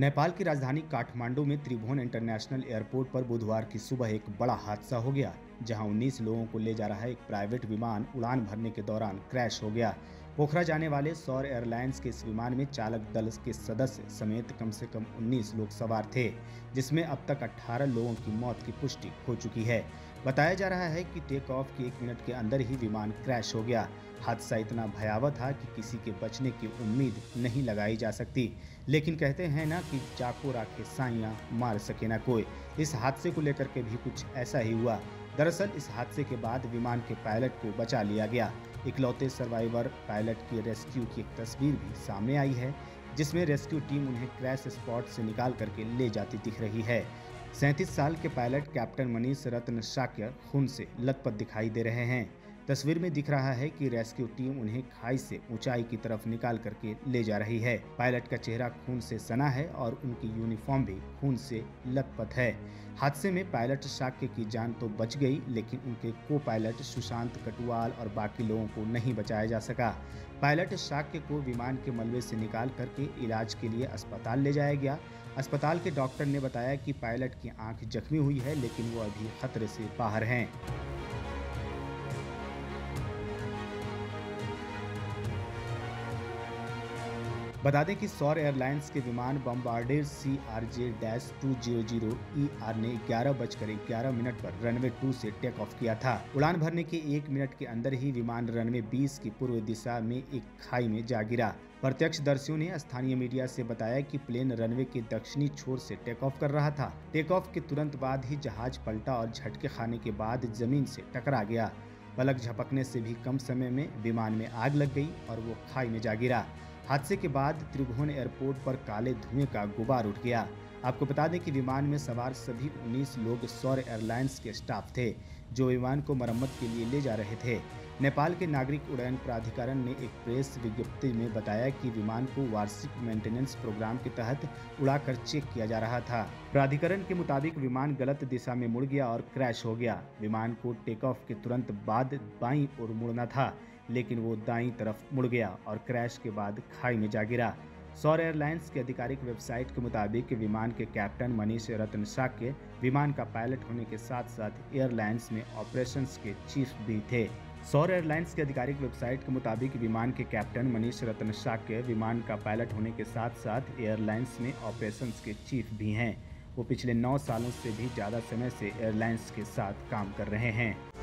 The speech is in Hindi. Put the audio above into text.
नेपाल की राजधानी काठमांडू में त्रिभुवन इंटरनेशनल एयरपोर्ट पर बुधवार की सुबह एक बड़ा हादसा हो गया, जहां 19 लोगों को ले जा रहा एक प्राइवेट विमान उड़ान भरने के दौरान क्रैश हो गया। पोखरा जाने वाले सौर्य एयरलाइंस के इस विमान में चालक दल के सदस्य समेत कम से कम 19 लोग सवार थे, जिसमें अब तक 18 लोगों की मौत की पुष्टि हो चुकी है। बताया जा रहा है कि टेक ऑफ के 1 मिनट के अंदर ही विमान क्रैश हो गया। हादसा इतना भयावह था कि किसी के बचने की उम्मीद नहीं लगाई जा सकती, लेकिन कहते हैं ना कि चाको राखे साइयाँ मार सके ना कोई। इस हादसे को लेकर के भी कुछ ऐसा ही हुआ। दरअसल इस हादसे के बाद विमान के पायलट को बचा लिया गया। इकलौते सर्वाइवर पायलट की रेस्क्यू की एक तस्वीर भी सामने आई है, जिसमें रेस्क्यू टीम उन्हें क्रैश स्पॉट से निकाल करके ले जाती दिख रही है। 37 साल के पायलट कैप्टन मनीष रतन शाक्य खून से लथपथ दिखाई दे रहे हैं। तस्वीर में दिख रहा है कि रेस्क्यू टीम उन्हें खाई से ऊंचाई की तरफ निकाल करके ले जा रही है। पायलट का चेहरा खून से सना है और उनकी यूनिफॉर्म भी खून से लथपथ है। हादसे में पायलट शाक्य की जान तो बच गई, लेकिन उनके को पायलट सुशांत कटवाल और बाकी लोगों को नहीं बचाया जा सका। पायलट शाक्य को विमान के मलबे से निकाल करके इलाज के लिए अस्पताल ले जाया गया। अस्पताल के डॉक्टर ने बताया कि पायलट की आँख जख्मी हुई है, लेकिन वो अभी खतरे से बाहर हैं। बता दें कि सौर एयरलाइंस के विमान बॉम्बार्डियर CRJ-200 ER ने 11:11 पर रनवे 2 से टेक ऑफ किया था। उड़ान भरने के 1 मिनट के अंदर ही विमान रनवे 20 की पूर्व दिशा में एक खाई में जा गिरा। प्रत्यक्षदर्शियों ने स्थानीय मीडिया से बताया कि प्लेन रनवे के दक्षिणी छोर से टेक ऑफ कर रहा था। टेक ऑफ के तुरंत बाद ही जहाज पलटा और झटके खाने के बाद जमीन से टकरा गया। पलक झपकने से भी कम समय में विमान में आग लग गई और वो खाई में जा गिरा। हादसे के बाद त्रिभुवन एयरपोर्ट पर काले धुएं का गुबार उठ गया। आपको बता दें कि विमान में सवार सभी 19 लोग सौर्य एयरलाइंस के स्टाफ थे, जो विमान को मरम्मत के लिए ले जा रहे थे। नेपाल के नागरिक उड्डयन प्राधिकरण ने एक प्रेस विज्ञप्ति में बताया कि विमान को वार्षिक मेंटेनेंस प्रोग्राम के तहत उड़ाकर चेक किया जा रहा था। प्राधिकरण के मुताबिक विमान गलत दिशा में मुड़ गया और क्रैश हो गया। विमान को टेक ऑफ के तुरंत बाद बाईं ओर मुड़ना था, लेकिन वो दाईं तरफ मुड़ गया और क्रैश के बाद खाई में जा गिरा। सौर एयरलाइंस की आधिकारिक वेबसाइट के मुताबिक विमान के कैप्टन मनीष रतन शाक्य विमान का पायलट होने के साथ साथ एयरलाइंस में ऑपरेशंस के चीफ भी थे। सौर एयरलाइंस की आधिकारिक वेबसाइट के मुताबिक विमान के कैप्टन मनीष रतन शाक्य विमान का पायलट होने के साथ साथ एयरलाइंस में ऑपरेशंस के चीफ भी हैं। वो पिछले 9 सालों से भी ज़्यादा समय से एयरलाइंस के साथ काम कर रहे हैं।